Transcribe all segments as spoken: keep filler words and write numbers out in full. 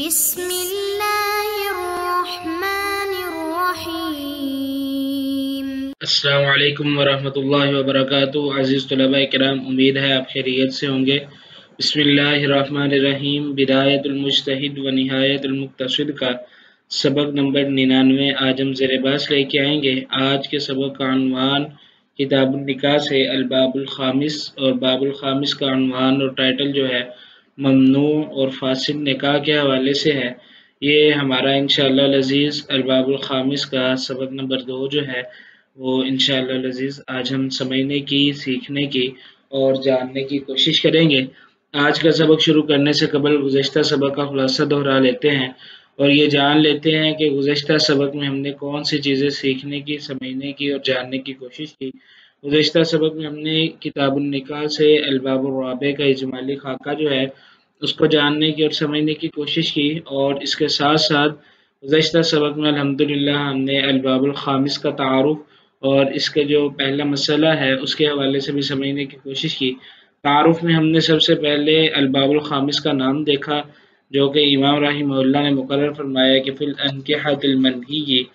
بسم الله الرحمن الرحيم। अस्सलाम वालेकुम वरहमतुल्लाहि वबरकातुहू। अज़ीज़ तलबाए किराम, उम्मीद है आप खैरियत से होंगे। बिस्मिल्लाहिर्रहमानिर्रहीम बिदायतुल मुज्तहिद व निहायतुल मुक्तसिद का सबक नंबर निन्यानवे आज हम ज़ेरे बहस लेके आएंगे। आज के सबक का अनवान किताबुल निकाह से अलबाबुल खामिस और बाबुल खामिस का अनवान और टाइटल जो है ममनू और फासिद निकाह के हवाले से है। ये हमारा इंशाअल्लाह लजीज़ अरबाबुल खामिस का सबक नंबर दो जो है वो इंशाअल्लाह लजीज़ आज हम समझने की, सीखने की और जानने की कोशिश करेंगे। आज का सबक शुरू करने से कबल गुज़श्ता सबक का खुलासा दोहरा लेते हैं और ये जान लेते हैं कि गुज़श्ता सबक में हमने कौन सी चीज़ें सीखने की, समझने की और जानने की कोशिश की। गुज़श्ता सबक में हमने किताबुल निकाह से अलबाबुर राबे का इजमाली खाका जो है उसको जानने की और समझने की कोशिश की और इसके साथ साथ गुज़श्ता सबक में अल्हम्दुलिल्लाह हमने अलबाबुल खामिस का तारुफ और इसके जो पहला मसला है उसके हवाले से भी समझने की कोशिश की। तारुफ में हमने सबसे पहले अलबाबुल खामिस का नाम देखा जो कि इमाम रहिमहुल्लाह ने मुकर्रर फरमाया कि फिल अनकिहतिल मनही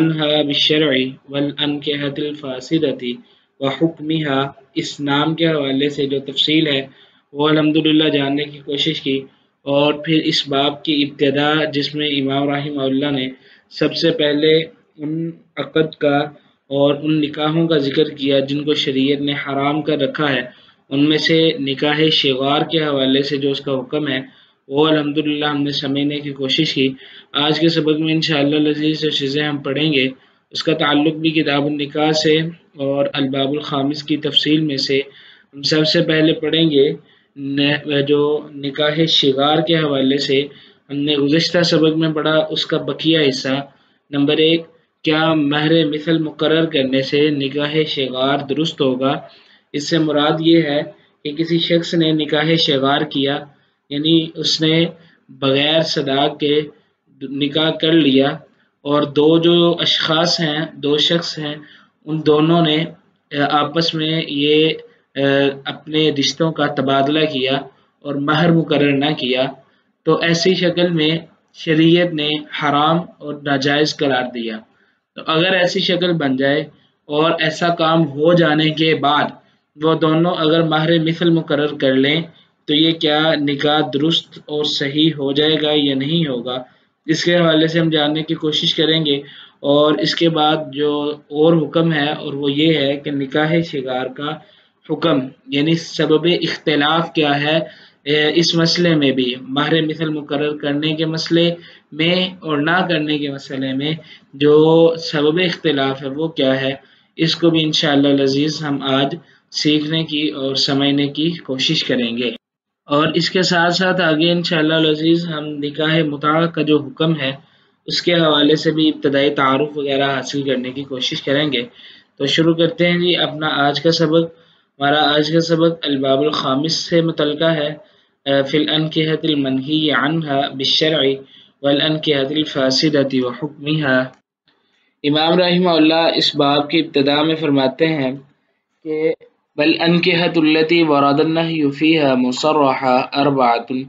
अनहा बिश्शरई वल अनकिहतिल फासिदती व हुक्मिहा। इस नाम के हवाले से जो तफसील है वो अलहम्दुलिल्लाह जानने की कोशिश की और फिर इस बाब की इब्तिदा जिसमें इमाम रहिमहुल्लाह ने सबसे पहले उन अक़द का और उन निकाहों का जिक्र किया जिनको शरीयत ने हराम कर रखा है, उनमें से निकाह शिगार के हवाले से जो उसका हुक्म है वो अलहम्दुलिल्लाह हमने समझने की कोशिश की। आज के सबक में इंशाअल्लाह लजीज़ जो चीज़ें हम पढ़ेंगे उसका ताल्लुक भी किताबुल निकाह से और अलबाबुल खामिस की तफसील में से। हम सबसे पहले पढ़ेंगे जो निकाह शिगार के हवाले से हमने गुज़श्ता सबक में पढ़ा उसका बकिया हिस्सा। नंबर एक, क्या महर मिसल मुकर्रर करने से निकाह शिगार दुरुस्त होगा? इससे मुराद ये है कि किसी शख्स ने निकाह शिगार किया यानी उसने बग़ैर सदाक के निकाह कर लिया और दो जो अशख़ास हैं, दो शख्स हैं, उन दोनों ने आपस में ये अपने रिश्तों का तबादला किया और महर मुकर्रर ना किया तो ऐसी शक्ल में शरीयत ने हराम और नाजायज़ करार दिया। तो अगर ऐसी शक्ल बन जाए और ऐसा काम हो जाने के बाद वो दोनों अगर महर मिसल मुकर्रर कर लें तो ये क्या निकाह दुरुस्त और सही हो जाएगा या नहीं होगा, इसके हवाले से हम जानने की कोशिश करेंगे। और इसके बाद जो और हुक्म है और वो ये है कि निकाह शिगार का हुक्म यानी सबब इख्तिलाफ क्या है इस मसले में भी, महर मिसल मुकर्रर करने के मसले में और ना करने के मसले में जो सबब इख्तिलाफ है वो क्या है, इसको भी इंशाअल्लाह लजीज़ हम आज सीखने की और समझने की कोशिश करेंगे। और इसके साथ साथ आगे इंशाअल्लाह लजीज़ हम निकाह मुता का जो हुक्म है उसके हवाले से भी इब्तदाई तारुफ वगैरह हासिल करने की कोशिश करेंगे। तो शुरू करते हैं जी अपना आज का सबक। हमारा आज का सबक अलबाबुल खामिस से मुतल्लिक़ा है। फिल अनकिहतिल मनही अनहा बिश्शरई वल अनकिहतिल फासिदती व हुक्मिहा। इमाम रहिमहुल्लाह इस बाब की इब्तिदा में फरमाते हैं कि वल अनकिहतुल्लती वरदन्नहयु फीहा मुसर्रहा अर्बअतुन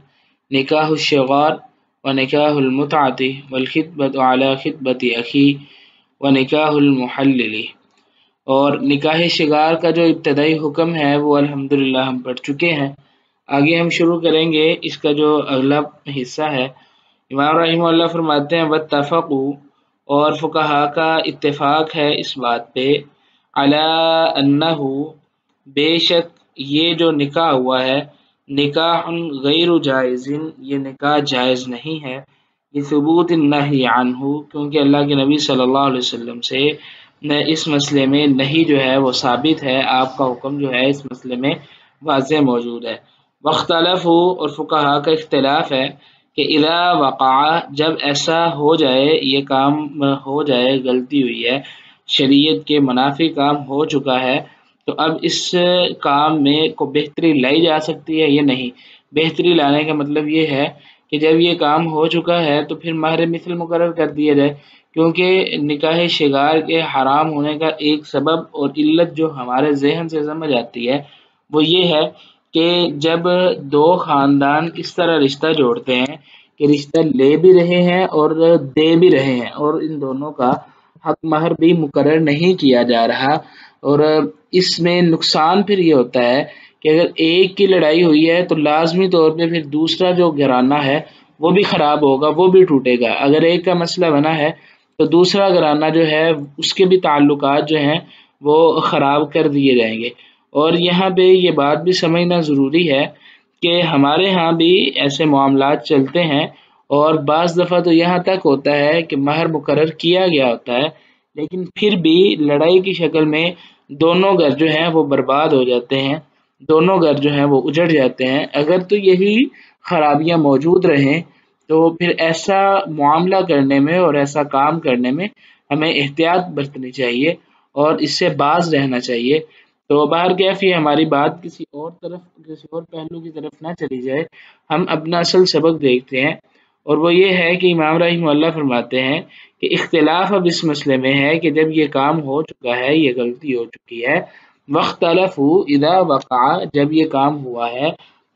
निकाहुश शिगार व निकाहुल मुतअति वल खितबतु अला खितबति अखी व निकाहुल मुहल्लिली। और निकाह शिगार का जो इब्तदाई हुक्म है वो अल्हम्दुलिल्लाह हम पढ़ चुके हैं। आगे हम शुरू करेंगे इसका जो अगला हिस्सा है। इमाम रहिमहुल्लाह फरमाते हैं वत्तफ़क़ू, और फ़ुक़हा का इत्तिफ़ाक़ है इस बात पे, अला अन्नहु, बेशक ये जो निकाह हुआ है निकाह गैर जायज़िन, ये निकाह जायज़ नहीं है, ये सबूत नही आनहु, क्योंकि अल्लाह के नबी सल्लल्लाहु अलैहि वसल्लम से इस मसले में नहीं जो है वो साबित है, आपका हुक्म जो है इस मसले में वाज़े मौजूद है। वख्तलफ हो, और फ़ुक़हा का इख्तलाफ है कि इदा वक़ा, जब ऐसा हो जाए, ये काम हो जाए, गलती हुई है, शरीयत के मुनाफी काम हो चुका है, तो अब इस काम में को बेहतरी लाई जा सकती है या नहीं। बेहतरी लाने का मतलब ये है कि जब ये काम हो चुका है तो फिर महर मिसल मुकर्रर कर दिया जाए, क्योंकि निकाह शिगार के हराम होने का एक सबब और इल्लत जो हमारे जहन से समझ आती है वो ये है कि जब दो ख़ानदान इस तरह रिश्ता जोड़ते हैं कि रिश्ता ले भी रहे हैं और दे भी रहे हैं और इन दोनों का हक महर भी मुकर्रर नहीं किया जा रहा। और इसमें नुकसान फिर ये होता है कि अगर एक की लड़ाई हुई है तो लाजमी तौर पे फिर दूसरा जो घराना है वो भी ख़राब होगा, वो भी टूटेगा। अगर एक का मसला बना है तो दूसरा घराना जो है उसके भी ताल्लुकात जो हैं वो ख़राब कर दिए जाएंगे। और यहाँ पे ये बात भी समझना ज़रूरी है कि हमारे यहाँ भी ऐसे मामला चलते हैं और बाज़ दफ़ा तो यहाँ तक होता है कि महर मुकर्रर किया गया होता है लेकिन फिर भी लड़ाई की शक्ल में दोनों घर जो हैं वो बर्बाद हो जाते हैं, दोनों घर जो हैं वो उजड़ जाते हैं। अगर तो यही खराबियाँ मौजूद रहें तो फिर ऐसा मामला करने में और ऐसा काम करने में हमें एहतियात बरतनी चाहिए और इससे बाज रहना चाहिए। तो बाहर कैफ ये हमारी बात किसी और तरफ, किसी और पहलू की तरफ ना चली जाए। हम अपना असल सबक देखते हैं और वो ये है कि इमाम रहमतुल्लाह फरमाते हैं कि इख्तिलाफ अब इस मसले में है कि जब ये काम हो चुका है, ये गलती हो चुकी है, वख्तलफू इदा वक़ा, जब ये काम हुआ है,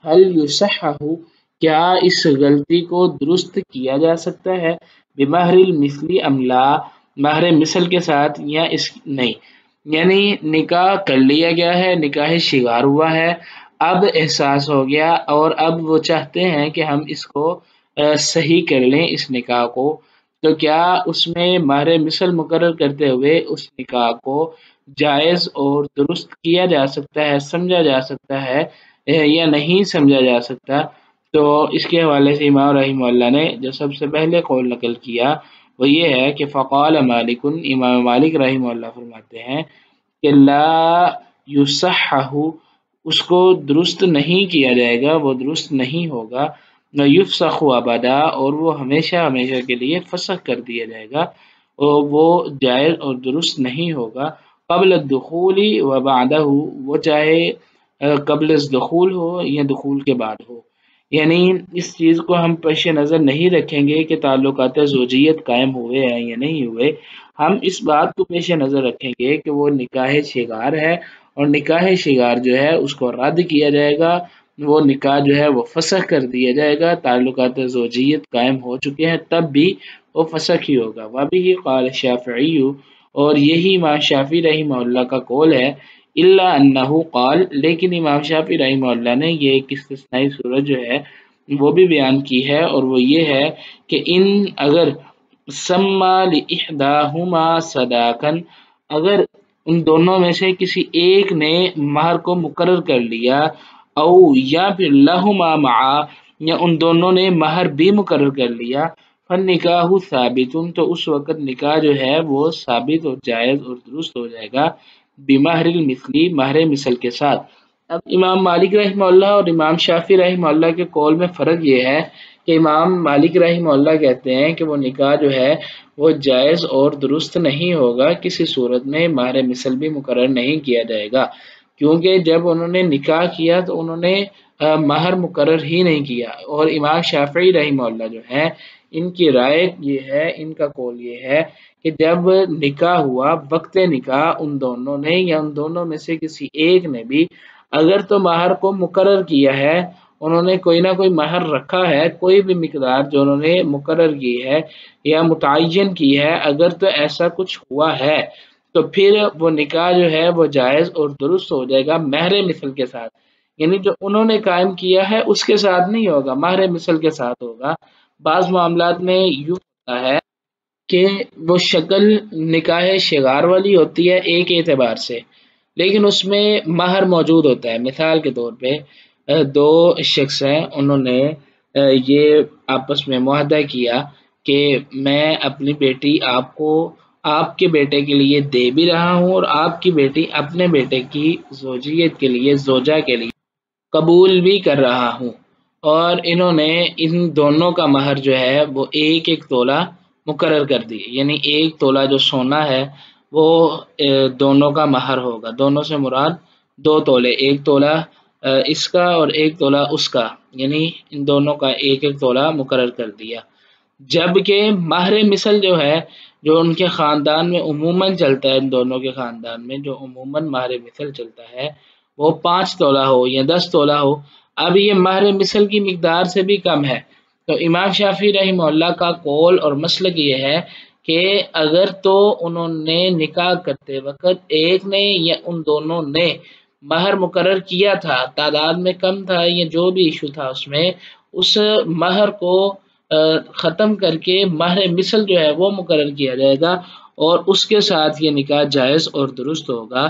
हल युसहहु, क्या इस गलती को दुरुस्त किया जा सकता है, बिमहरिल मिसली अमला, महर मिसल के साथ या इस नहीं। यानी निकाह कर लिया गया है, निकाह शिगार हुआ है, अब एहसास हो गया और अब वो चाहते हैं कि हम इसको सही कर लें इस निकाह को, तो क्या उसमें महर मिसल मुकर्रर करते हुए उस निकाह को जायज़ और दुरुस्त किया जा सकता है, समझा जा सकता है या नहीं समझा जा सकता। तो इसके हवाले से इमाम रहमतुल्लाह ने जो सबसे पहले कौल नकल किया वो ये है कि फ़क़ाल मालिकुन, इमाम मालिक रहमतुल्लाह फरमाते हैं कि ला युसहहु, उसको दुरुस्त नहीं किया जाएगा, वो दुरुस्त नहीं होगा, न युफसखु अबदा, और वो हमेशा हमेशा के लिए फसख कर दिया जाएगा और वो जायज़ और दुरुस्त नहीं होगा। कबल दुखूली व बादहु, वो चाहे कबल दुखूल हो या दुखूल के बाद हो। यानी इस चीज़ को हम पेश नज़र नहीं रखेंगे कि ताल्लुकात ज़ौजियत कायम हुए हैं या नहीं हुए, हम इस बात को पेश नज़र रखेंगे कि वो निकाह शिगार है और निकाह शिगार जो है उसको रद्द किया जाएगा, वो निकाह जो है वो फसख कर दिया जाएगा। ताल्लुकात ज़ौजियत कायम हो चुके हैं तब भी वो फसख ही होगा। वबी क़ाल शाफ़िई, और यही इमाम शाफ़ी रहमतुल्लाह का कौल है। इल्ला अन्नहु क़ाल, लेकिन इमाम शाफ़ी रहमतुल्लाह ने ये एक इस्तिस्नाई सूरत जो है वो भी बयान की है और वो ये है कि इन अगर सम्मा लिइहदाहुमा सदाकन, अगर उन दोनों में से किसी एक ने महर को मुकर्रर कर लिया, औ या फिर लहुमा मआ, या उन दोनों ने महर भी मुकर्रर कर लिया, फन निकाहु साबितुन, तो उस वक़्त निकाह जो है वो साबित और जायज़ और दुरुस्त हो जाएगा, बिमहरिल मिसली, महर मिसल के साथ। अब इमाम मालिक रहमतुल्लाह और इमाम शाफ़ी रहमतुल्लाह के कौल में फ़र्क ये है कि इमाम मालिक रहमतुल्लाह कहते हैं कि वो निकाह जो है वो जायज़ और दुरुस्त नहीं होगा, किसी सूरत में महर मिसल भी मुकर्रर नहीं किया जाएगा, क्योंकि जब उन्होंने निकाह किया तो उन्होंने महर मुकर्रर ही नहीं किया। और इमाम शाफ़ी रहमतुल्लाह जो है इनकी राय ये है, इनका कौल ये है कि जब निकाह हुआ, वक्त निकाह, उन दोनों ने या उन दोनों में से किसी एक ने भी अगर तो महर को मुकर्रर किया है, उन्होंने कोई ना कोई महर रखा है, कोई भी मिकदार जो उन्होंने मुकर्रर की है या मुतायन की है, अगर तो ऐसा कुछ हुआ है तो फिर वो निकाह जो है वो जायज़ और दुरुस्त हो जाएगा महर मिसल के साथ। यानी जो उन्होंने कायम किया है उसके साथ नहीं होगा, महर मिसल के साथ होगा। बाज़ मामलात में यूँ होता है कि वो शक्ल निकाह शिगार वाली होती है एक एतबार से, लेकिन उसमें महर मौजूद होता है। मिसाल के तौर पे दो शख्स हैं, उन्होंने ये आपस में मुआहदा किया कि मैं अपनी बेटी आपको, आपके बेटे के लिए दे भी रहा हूँ और आपकी बेटी अपने बेटे की ज़ौजियत के लिए, जोजा के लिए कबूल भी कर रहा हूँ। और इन्होंने इन दोनों का महर जो है वो एक एक तोला मुकर्रर कर दी, यानी एक तोला जो सोना है वो दोनों का महर होगा। दोनों से मुराद दो तोले, एक तोला इसका और एक तोला उसका, यानी इन दोनों का एक एक तोला मुकर्रर कर दिया। जबकि महर मिसल जो है, जो उनके ख़ानदान में उमूमन चलता है, इन दोनों के ख़ानदान में जो उमूमन महर मिसल चलता है वो पाँच तोला हो या दस तोला हो, अब ये महर मिसल की मिकदार से भी कम है, तो इमाम शाफी रहमहुल्लाह का कौल और मसलक ये है कि अगर तो उन्होंने निकाह करते वक़्त एक ने या उन दोनों ने महर मुकर्रर किया था, तादाद में कम था या जो भी इशू था उसमें, उस महर को ख़त्म करके महर मिसल जो है वो मुकर्रर किया जाएगा और उसके साथ ये निकाह जायज़ और दुरुस्त होगा।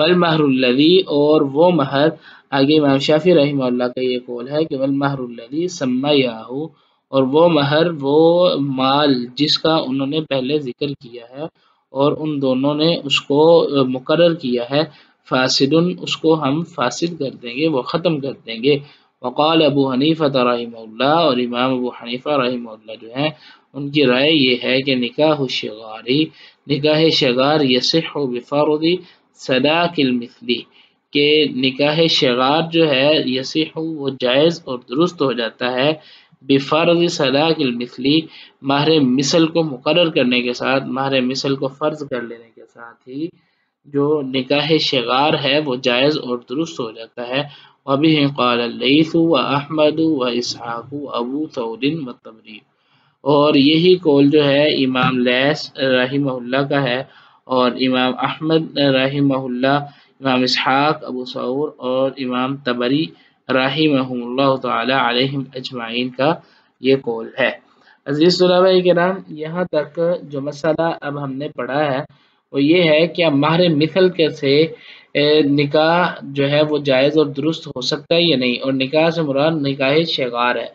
वल महरुल्लज़ी, और वो महर, आगे इमाम शाफी रहमहुल्लाह का ये कौल है कि वल महरुल्लज़ी सम्मयाहू, और वो महर वो माल जिसका उन्होंने पहले जिक्र किया है और उन दोनों ने उसको मुकर्रर किया है, फासिदुन, उसको हम फासिद कर देंगे, वो ख़त्म कर देंगे। वक़ाल अबू हनीफ़ा रहमहुल्लाह, और इमाम अबू हनीफ़ा रहमहुल्लाह जो हैं उनकी राय ये है कि निकाह शगारी, निकाह शगार यसहु बिफ़र्दी सदाकिल मिस्ली, के निकाह शगार जो है यसहु वो जायज़ और दुरुस्त हो जाता है बेफ़र्ज़ सदाकिल मिस्ली, महर मिसल को मुकर्रर करने के साथ, महर मिसल को फ़र्ज़ कर लेने के साथ ही जो निकाह शगार है वो जायज़ और दुरुस्त हो जाता है। वबी क़ाल लईस व अहमद व इसहाक़ अबू सऊदिन व तबरी, और यही कौल जो है इमाम लैस रहमहुल्लाह का है और इमाम अहमद रहमहुल्लाह, इमाम इसहाक़, अबू सऊद और इमाम तबरी रहमहुल्लाह तआला अलैहिम अजमाइन का ये कौल है। अज़ीज़ तलबा-ए किराम, यहाँ तक जो मसला अब हमने पढ़ा है वो ये है कि महर मिसल कैसे निकाह जो है वो जायज़ और दुरुस्त हो सकता है या नहीं, और निकाह से मुराद निकाह शगार है।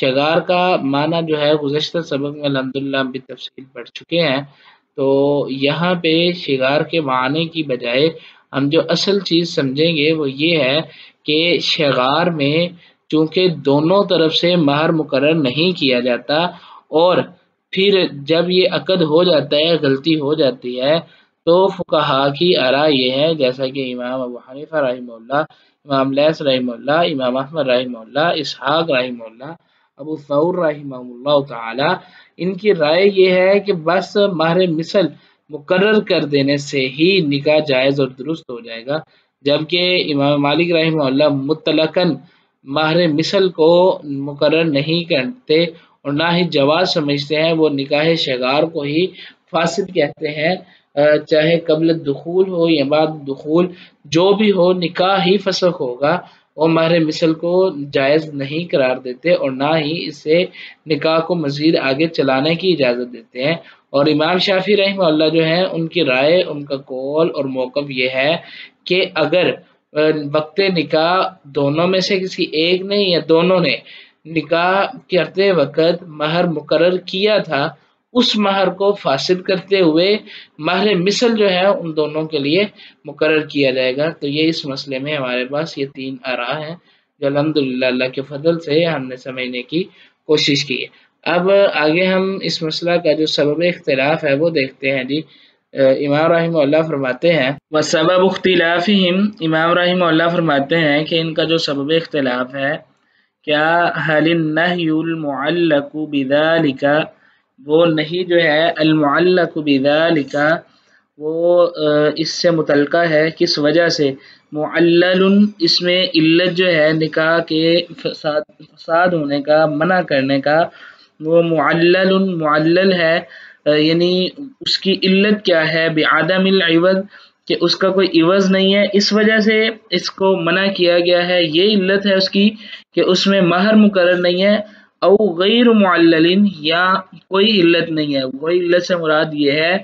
शगार का माना जो है गुज़श्ता सबक में अल्हम्दुलिल्लाह हम भी तफसील पढ़ चुके हैं, तो यहाँ पे शगार के माने की बजाय हम जो असल चीज़ समझेंगे वो ये है कि शगार में चूँकि दोनों तरफ से महर मुकर्रर नहीं किया जाता और फिर जब ये अक़द हो जाता है, गलती हो जाती है, तो फुकहा की आरा ये है, जैसा कि इमाम अबू हनीफा रहमहुल्लाह, इमाम लैस रहमहुल्लाह, इमाम अहमद रहमहुल्लाह, इसहाक़ रहमहुल्लाह, अबू सऊद रहमहुल्लाह तआला, इनकी राय ये है कि बस महर मिसल मुकर्रर कर देने से ही निकाह जायज़ और दुरुस्त हो जाएगा, जबकि इमाम मालिक रहमहुल्लाह मुतलकन महर मिसल को मुकर्रर नहीं करते और ना ही जवाज़ समझते हैं, वो निकाह शगार को ही फासिद कहते हैं। चाहे कबल दुखूल हो या बाद दुखूल, जो भी हो निकाह ही फसक होगा, वो महर मिसल को जायज़ नहीं करार देते और ना ही इसे निकाह को मज़ीद आगे चलाने की इजाज़त देते हैं। और इमाम शाफी रहमहुल्लाह जो हैं उनकी राय, उनका कौल और मौक़िफ़ ये है कि अगर वक्ते निकाह दोनों में से किसी एक ने या दोनों ने निकाह करते वक़्त महर मुकर्रर किया था, उस महर को फासिद करते हुए महर मिसल जो है उन दोनों के लिए मुकर्रर किया जाएगा। तो ये इस मसले में हमारे पास ये तीन आरा हैं जो अल्हम्दुलिल्लाह अल्लाह के फजल से हमने समझने की कोशिश की है। अब आगे हम इस मसला का जो सबब इख्तिलाफ है वो देखते हैं जी। इमाम रहमहुल्लाह फरमाते हैं व सबब इख्तिलाफिहिम, इमाम रहमहुल्लाह फरमाते हैं कि इनका जो सबब इख्तिलाफ है, क्या हलिन नह्युल मुअल्लकु बिज़ालिका, वो नहीं जो है अल मुअल्लकु बिज़ालिका वो इससे मुतल्लिक़ा है, किस वजह से, मुअल्ललुन, इसमें इल्लत जो है निकाह के फसाद फसाद होने का, मना करने का, वो मुअल्ललुन मुअल्लल है, यानी उसकी इल्लत क्या है, बिआदमिल इवज़, कि उसका कोई इवज़ नहीं है, इस वजह से इसको मना किया गया है, ये इल्लत है उसकी कि उसमें महर मुकर्रर नहीं है। औ गैर मुअल्ललिन, या कोई इल्लत नहीं है, कोई इल्लत से मुराद ये है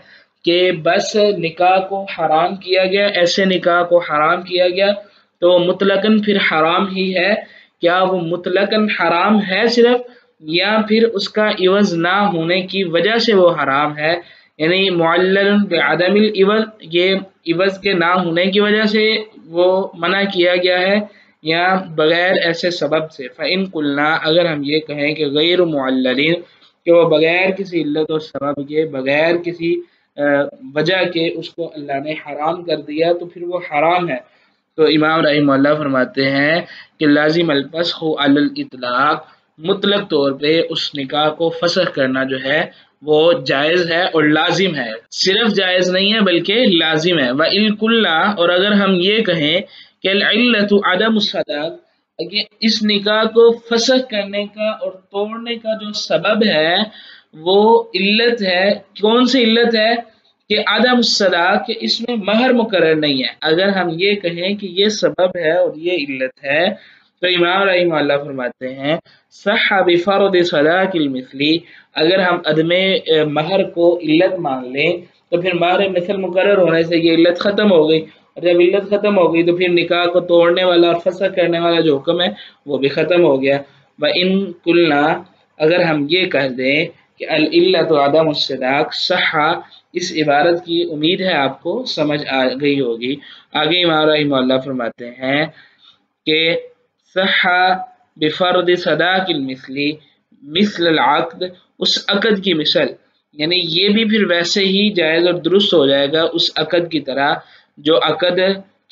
कि बस निकाह को हराम किया गया, ऐसे निकाह को हराम किया गया तो मुतलकन फिर हराम ही है। क्या वो मुतलकन हराम है सिर्फ, या फिर उसका इवज़ ना होने की वजह से वो हराम है, यानी मुअल्लल बिअदमिल इवज़, ये इवज़ के ना होने की वजह से वो मना किया गया है या बग़ैर ऐसे सबब से। फ़इन कुलना, अगर हम ये कहें कि गैर मुअल्ललिन, कि वो बग़ैर किसी इल्लत और सबब के, बग़ैर किसी वजह के उसको अल्लाह ने हराम कर दिया, तो फिर वो हराम है। तो इमाम रहमहुल्लाह फरमाते हैं कि लाजिम अल-फ़स्ख़ु अलल इतलाक़, मुतलक तौर पर उस निकाह को फसख़ करना जो है वो जायज़ है और लाजिम है, सिर्फ जायज़ नहीं है बल्कि लाजिम है। व इल्कुल्ला, और अगर हम ये कहें कि इल्लतु अदम सदाक, कि इस निकाह को फसह करने का और तोड़ने का जो सबब है वो इल्लत है। कौन सी इल्लत है कि आदम सदा के इसमें महर मुकर्रर नहीं है। अगर हम ये कहें कि ये सबब है और ये इल्लत है तो इमाम रहमहुल्लाह फरमाते हैं सह बिफर्द सदाकिल मिसली, अगर हम अदमे महर को इल्लत मान लें तो फिर महर मिसल मुकर्रर होने से ये इल्लत ख़त्म हो गई, और जब इल्लत ख़त्म हो गई तो फिर निकाह को तोड़ने वाला और फसह करने वाला जो हुक्म है वो भी ख़त्म हो गया। व इन कुलना, अगर हम ये कह दें कि अल इल्लत आदम सदाक सहा, इस इबारत की उम्मीद है आपको समझ आ गई होगी। आगे इमाम रहमहुल्लाह फरमाते हैं कि सहा बेफर्द सदाकिल मिसली मिसल आकद, उस अकद की मिसल यानी ये भी फिर वैसे ही जायज़ और दुरुस्त हो जाएगा उस अकद की तरह जो अकद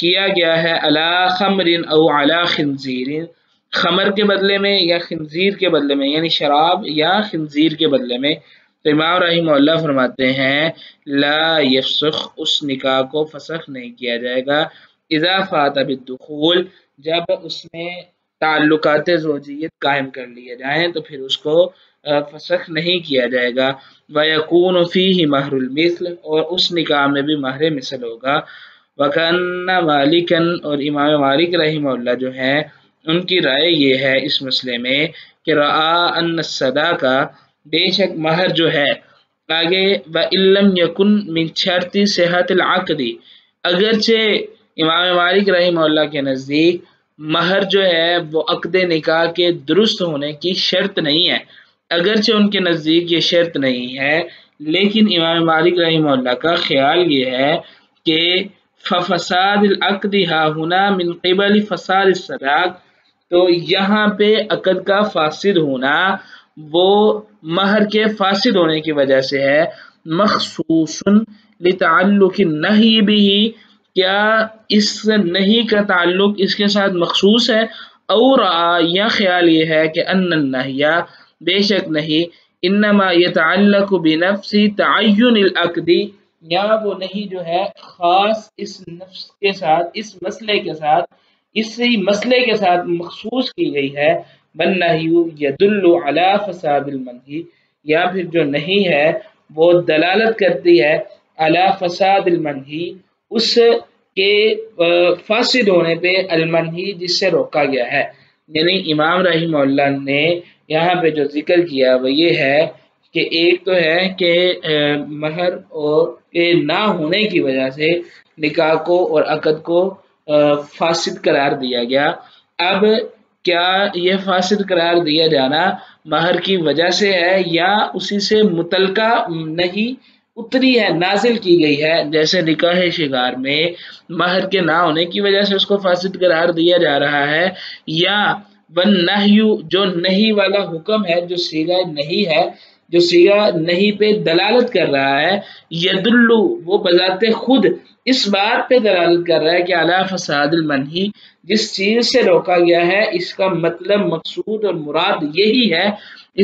किया गया है अला खमरिन औ अला खिंजीरिन, खमर के बदले में या खिंजीर के बदले में, यानी शराब या खिंजीर के बदले में। तो इमाम रहमहुल्लाह फरमाते हैं ला यफसख, उस निकाह को फसख नहीं किया जाएगा। इजाफात बिद्दुखूल, जब उसमें ताल्लुकात ज़ौजियत कायम कर लिए जाएँ तो फिर उसको फसख नहीं किया जाएगा। व यकून फ़ीही महरुल मिस्ल, और उस निकाह में भी महर मिसल होगा। वकन्ना मालिकन, और इमाम मालिक रहमहुल्लाह जो हैं उनकी राय ये है इस मसले में कि रआ अन्न सदा का, बेशक महर जो है, आगे व इल्लम यकुन मिन शर्ति सेहतिल आक़दी, अगरचे इमाम मालिक रहमहुल्लाह के नज़दीक महर जो है वो अक़्दे निकाह के दुरुस्त होने की शर्त नहीं है, अगरचे उनके नज़दीक ये शर्त नहीं है, लेकिन इमाम मालिक रहमहुल्लाह का ख्याल ये है कि फसाद अक़्दी हाहुना मिन क़िबल फसाद सदाक, तो यहाँ पे अक़द का फासिद होना वो महर के फासिद होने की वजह से है। मखसूसन लितअल्लुक़ नही बिही, क्या इस नहीं का ताल्लुक इसके साथ मखसूस है। और यह ख्याल ये है कि अन्न नहिया, बेशक नहीं, इन्नमा यतअल्लकु बिनफ्सी तअय्युनिल अक़दी, या वो नहीं जो है ख़ास इस नफ्स के साथ, इस मसले के साथ, इसी मसले के साथ मखसूस की गई है। बन नहियु यदुल्लु अला फसादिल मनही, या फिर जो नहीं है वो दलालत करती है अला फसादिल मनही, उस के फासिद होने पे अलमनही जिससे रोका गया है। यानी इमाम रहमहुल्लाह ने यहाँ पे जो जिक्र किया वह ये है कि एक तो है कि महर और के ना होने की वजह से निकाह को और अक़द को फासिद करार दिया गया। अब क्या यह फासिद करार दिया जाना महर की वजह से है या उसी से मुतलका नहीं उतरी है, नाजिल की गई है, जैसे निकाह शिगार में महर के ना होने की वजह से उसको फासिद करार दिया जा रहा है, या वन नहयू जो नहीं वाला हुक्म है, जो सीगा नहीं है, जो सीगा नहीं पे दलालत कर रहा है, यदुल्लू वो बजाते खुद इस बात पे दलालत कर रहा है कि अला फसादिल मनही, जिस चीज़ से रोका गया है इसका मतलब मकसूद और मुराद यही है,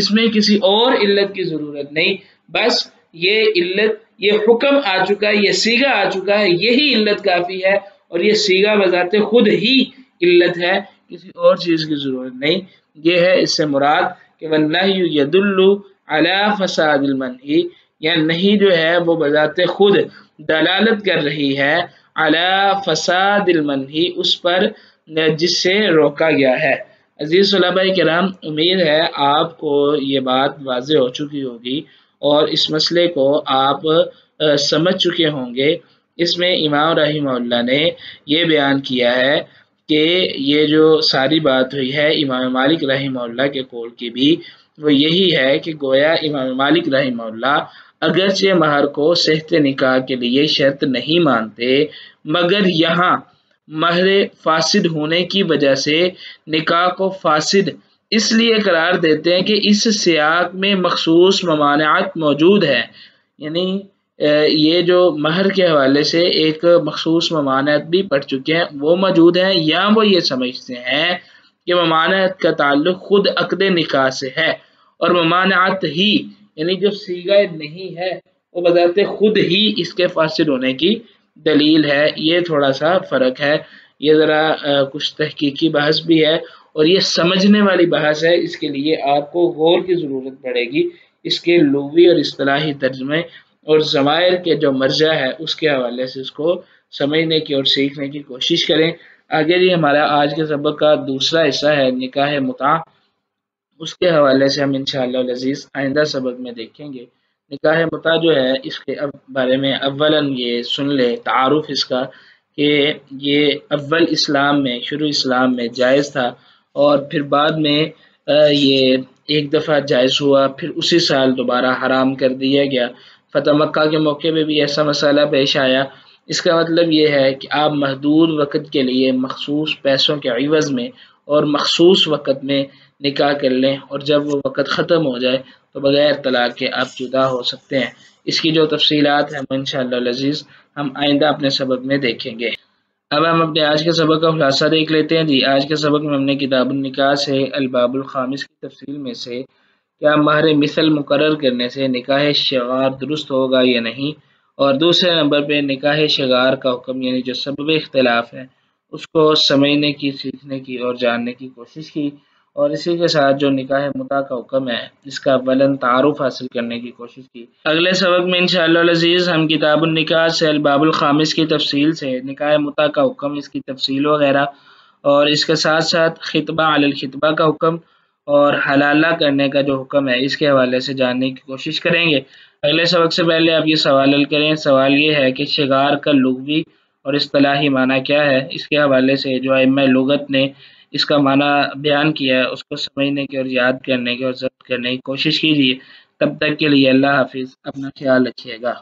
इसमें किसी और इल्लत की ज़रूरत नहीं। बस ये इल्लत, ये हुक्म आ चुका है, ये सीगा आ चुका है, यही इल्लत काफ़ी है, और ये सीगा बजाते खुद ही इल्लत है, किसी और चीज़ की ज़रूरत नहीं। ये है इससे मुराद कि वन्नहयु यदुल्लु अला फसादिल मनही, या नहीं जो है वो बजाते खुद दलालत कर रही है अला फसादिल मनही, उस पर जिससे रोका गया है। अज़ीज़ सुलभाए किराम, उम्मीद है आपको ये बात वाज़ेह हो चुकी होगी और इस मसले को आप आ, समझ चुके होंगे। इसमें इमाम रहमहुल्लाह ने ये बयान किया है कि ये जो सारी बात हुई है इमाम मालिक रहमहुल्लाह के कौल की भी वो यही है कि गोया इमाम मालिक रहमहुल्लाह अगरचे महर को सेहत निकाह के लिए शर्त नहीं मानते, मगर यहाँ महर फासिद होने की वजह से निकाह को फासिद इसलिए करार देते हैं कि इस सियाक में मखसूस ममानात मौजूद है। यानी ये जो महर के हवाले से एक मखसूस ममानात भी पढ़ चुके हैं वो मौजूद हैं, या वो ये समझते हैं कि ममानात का ताल्लुक खुद अक़्दे निकाह से है और ममानात ही यानी जो सीगा नहीं है वो बजाते खुद ही इसके फासिद होने की दलील है। ये थोड़ा सा फ़र्क है, ये ज़रा कुछ तहकीकी बहस भी है और ये समझने वाली बहस है, इसके लिए आपको गौर की ज़रूरत पड़ेगी। इसके लुवी और इस्तलाही तर्जमे और ज़मायर के जो मर्जा है उसके हवाले से इसको समझने की और सीखने की कोशिश करें। आगे ये हमारा आज के सबक का दूसरा हिस्सा है निकाह मुता, उसके हवाले से हम इंशाअल्लाह लजीज़ आइंदा सबक में देखेंगे। निकाह मुता जो है इसके अब बारे में अव्वलन ये सुन ले तारुफ़ इसका कि ये अव्वल इस्लाम में शुरू इस्लाम में जायज़ था और फिर बाद में ये एक दफ़ा जायज़ हुआ, फिर उसी साल दोबारा हराम कर दिया गया। फतह मक्का के मौके में भी ऐसा मसला पेश आया। इसका मतलब ये है कि आप महदूद वक़्त के लिए मखसूस पैसों के एवज़ में और मखसूस वक़्त में निकाह कर लें और जब वो वक़्त ख़त्म हो जाए तो बग़ैर तलाक़ के आप जुदा हो सकते हैं। इसकी जो तफसीलात हैं इंशाअल्लाह लजीज़ हम आइंदा अपने सबक में देखेंगे। अब हम अपने आज के सबक का खुलासा देख लेते हैं जी। आज के सबक में हमने किताब निकाह से अलबाबुल ख़ामिस की तफसील में से क्या महर मिसल मुकर्रर करने से निकाह शगार दुरुस्त होगा या नहीं, और दूसरे नंबर पे निकाह शगार का हुक्म यानी जो सबब इख्तिलाफ है उसको समझने की, सीखने की और जानने की कोशिश की, और इसी के साथ जो निकाह मुता का हुक्म है इसका वलन तारुफ हासिल करने की कोशिश की। अगले सबक में इंशाअल्लाह लजीज़ हम किताब निकाह से अलबाबुल ख़ामिस की तफसील से निकाह मुता का हुक्म, इसकी तफसील वगैरह, और इसके साथ साथ खितबा अलल खितबा का हुक्म और हलाला करने का जो हुक्म है इसके हवाले से जानने की कोशिश करेंगे। अगले सबक से पहले आप ये सवाल हल करें। सवाल ये है कि शगार का लुग़वी और इस्तलाही माना क्या है, इसके हवाले से जो अइम्मा लुग़त ने इसका माना बयान किया है उसको समझने की और याद करने की और ज़ब्त करने की कोशिश कीजिए। तब तक के लिए अल्लाह हाफिज़, अपना ख्याल रखिएगा।